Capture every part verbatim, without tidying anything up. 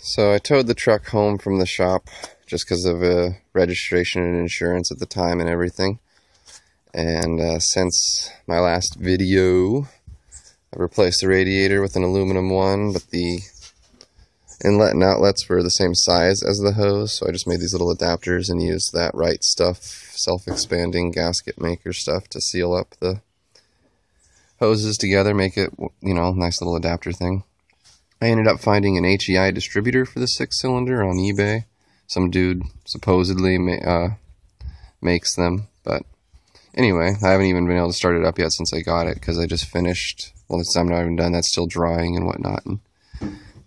So I towed the truck home from the shop just because of uh, registration and insurance at the time and everything. And uh, since my last video, I replaced the radiator with an aluminum one, but the inlet and outlets were the same size as the hose, so I just made these little adapters and used that right stuff, self-expanding gasket maker stuff, to seal up the hoses together, make it, you know, nice little adapter thing. I ended up finding an H E I distributor for the six-cylinder on eBay. Some dude supposedly ma uh, makes them, but anyway, I haven't even been able to start it up yet since I got it, because I just finished, well, this time I'm not even done, that's still drying and whatnot. And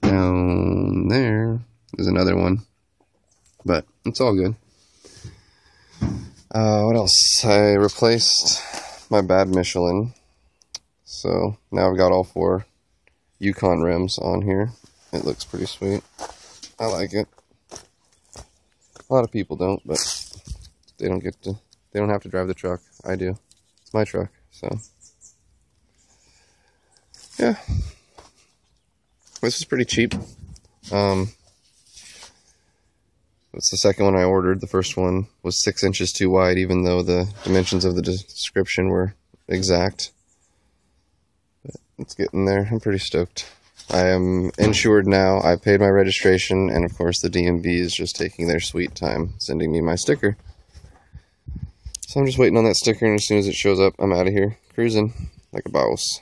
down there is another one, but it's all good. Uh, what else? I replaced my bad Michelin, so now I've got all four Yukon rims on here. It looks pretty sweet. I like it. A lot of people don't, but they don't get to, they don't have to drive the truck. I do. It's my truck, so yeah. This is pretty cheap. Um, it's the second one I ordered. The first one was six inches too wide, even though the dimensions of the description were exact. But it's getting there. I'm pretty stoked. I am insured now. I paid my registration, and of course the D M V is just taking their sweet time sending me my sticker. So I'm just waiting on that sticker, and as soon as it shows up, I'm out of here. Cruising like a boss.